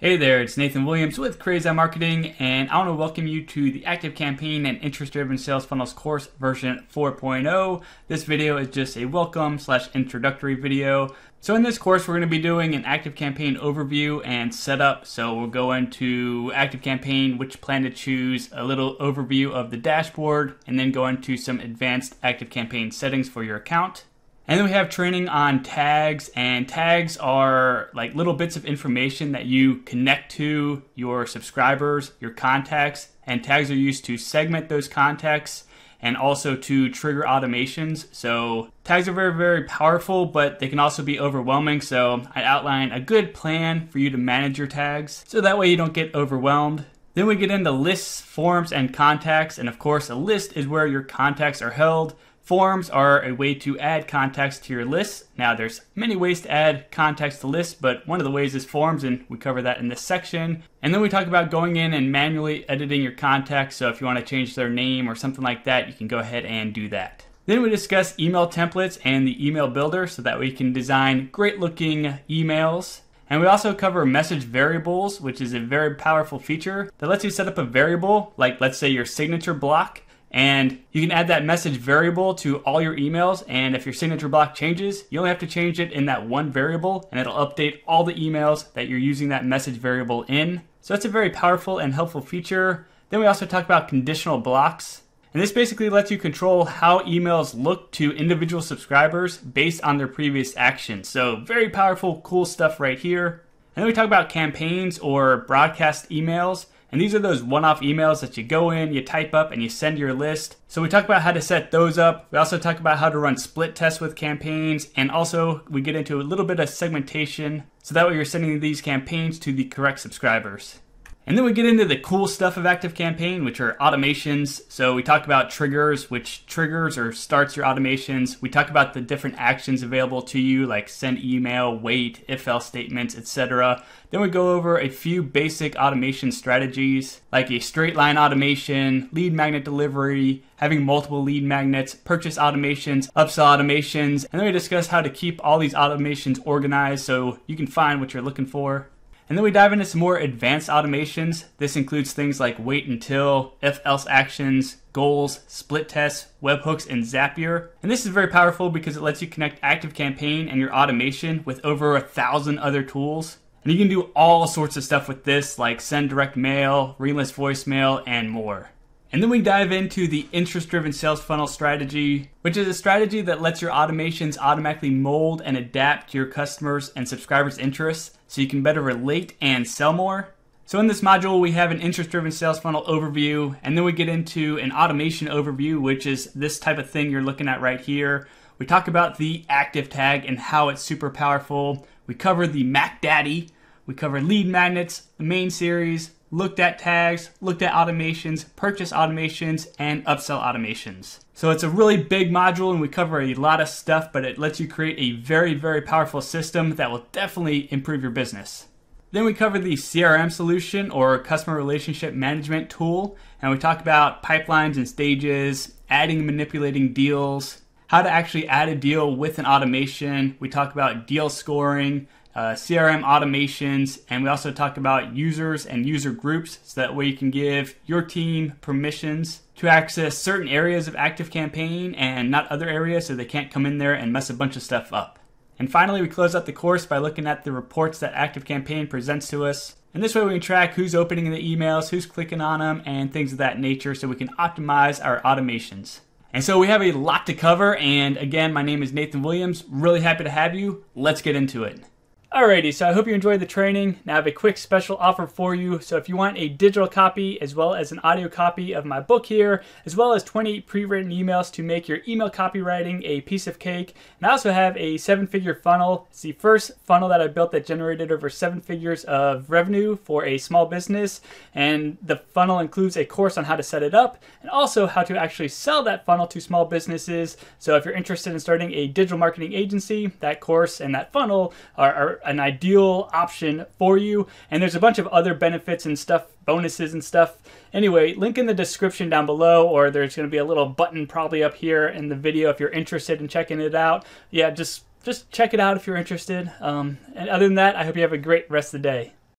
Hey there, it's Nathan Williams with Crazy Eye Marketing, and I want to welcome you to the ActiveCampaign and Interest-Driven Sales Funnels course version 4.0. This video is just a welcome/introductory video. So in this course, we're going to be doing an ActiveCampaign overview and setup. So we'll go into ActiveCampaign, which plan to choose, a little overview of the dashboard, and then go into some advanced ActiveCampaign settings for your account. And then we have training on tags, and tags are like little bits of information that you connect to your subscribers, your contacts, and tags are used to segment those contacts and also to trigger automations. So tags are very, very powerful, but they can also be overwhelming. So I outline a good plan for you to manage your tags so that way you don't get overwhelmed. Then we get into lists, forms, and contacts. And of course, a list is where your contacts are held. Forms are a way to add contacts to your list. Now there's many ways to add contacts to lists, but one of the ways is forms, and we cover that in this section. And then we talk about going in and manually editing your contacts. So if you want to change their name or something like that, you can go ahead and do that. Then we discuss email templates and the email builder so that we can design great looking emails. And we also cover message variables, which is a very powerful feature that lets you set up a variable, like let's say your signature block, and you can add that message variable to all your emails. And if your signature block changes, you only have to change it in that one variable, and it'll update all the emails that you're using that message variable in. So that's a very powerful and helpful feature. Then we also talk about conditional blocks. And this basically lets you control how emails look to individual subscribers based on their previous actions. So very powerful, cool stuff right here. And then we talk about campaigns or broadcast emails. And these are those one-off emails that you go in, you type up, and you send to your list. So we talk about how to set those up. We also talk about how to run split tests with campaigns. And also, we get into a little bit of segmentation. So that way you're sending these campaigns to the correct subscribers. And then we get into the cool stuff of ActiveCampaign, which are automations. So we talk about triggers, which triggers or starts your automations. We talk about the different actions available to you, like send email, wait, if-else statements, etc. Then we go over a few basic automation strategies, like a straight line automation, lead magnet delivery, having multiple lead magnets, purchase automations, upsell automations. And then we discuss how to keep all these automations organized so you can find what you're looking for. And then we dive into some more advanced automations. This includes things like wait until, if-else actions, goals, split tests, webhooks, and Zapier. And this is very powerful because it lets you connect ActiveCampaign and your automation with over 1,000 other tools. And you can do all sorts of stuff with this, like send direct mail, ringless voicemail, and more. And then we dive into the interest-driven sales funnel strategy, which is a strategy that lets your automations automatically mold and adapt to your customers' and subscribers' interests so you can better relate and sell more. So in this module, we have an interest-driven sales funnel overview, and then we get into an automation overview, which is this type of thing you're looking at right here. We talk about the active tag and how it's super powerful. We cover the Mac Daddy. We cover lead magnets, the main series, looked at tags, looked at automations, purchase automations, and upsell automations. So it's a really big module and we cover a lot of stuff, but it lets you create a very, very powerful system that will definitely improve your business. Then we cover the CRM solution or customer relationship management tool. And we talk about pipelines and stages, adding and manipulating deals, how to actually add a deal with an automation. We talk about deal scoring, CRM automations, and we also talk about users and user groups so that way you can give your team permissions to access certain areas of ActiveCampaign and not other areas so they can't come in there and mess a bunch of stuff up. And finally, we close out the course by looking at the reports that ActiveCampaign presents to us. And this way we can track who's opening the emails, who's clicking on them, and things of that nature so we can optimize our automations. And so we have a lot to cover. And again, my name is Nathan Williams. Really happy to have you. Let's get into it. Alrighty, so I hope you enjoyed the training. Now I have a quick special offer for you. So if you want a digital copy as well as an audio copy of my book here, as well as 20 pre-written emails to make your email copywriting a piece of cake. And I also have a 7-figure funnel. It's the first funnel that I built that generated over 7 figures of revenue for a small business. And the funnel includes a course on how to set it up and also how to actually sell that funnel to small businesses. So if you're interested in starting a digital marketing agency, that course and that funnel are an ideal option for you. And there's a bunch of other benefits and stuff, bonuses and stuff. Anyway, link in the description down below, or there's going to be a little button probably up here in the video if you're interested in checking it out. Yeah, just check it out if you're interested. And other than that, I hope you have a great rest of the day.